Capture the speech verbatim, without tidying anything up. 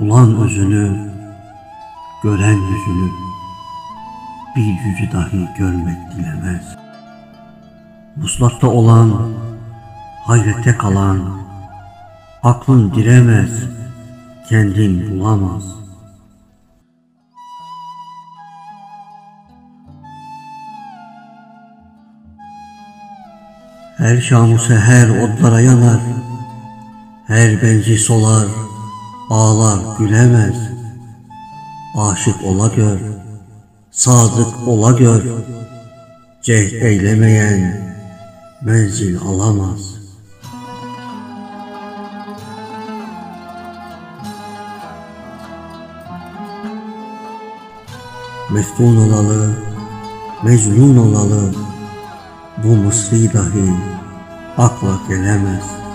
bulan özünü, gören yüzünü, bir yüzü dahi görmek dilemez. Vuslatta olan, hayrete kalan, aklın diremez, kendin bulamaz. Her şam-ı seher odlara yanar, her benzi solar, ağlar gülemez. Aşık ola gör, sadık ola gör, cehd eylemeyen menzil alamaz. Meftun olalı, mecnun olalı, bu mısri dahi akla gelemez.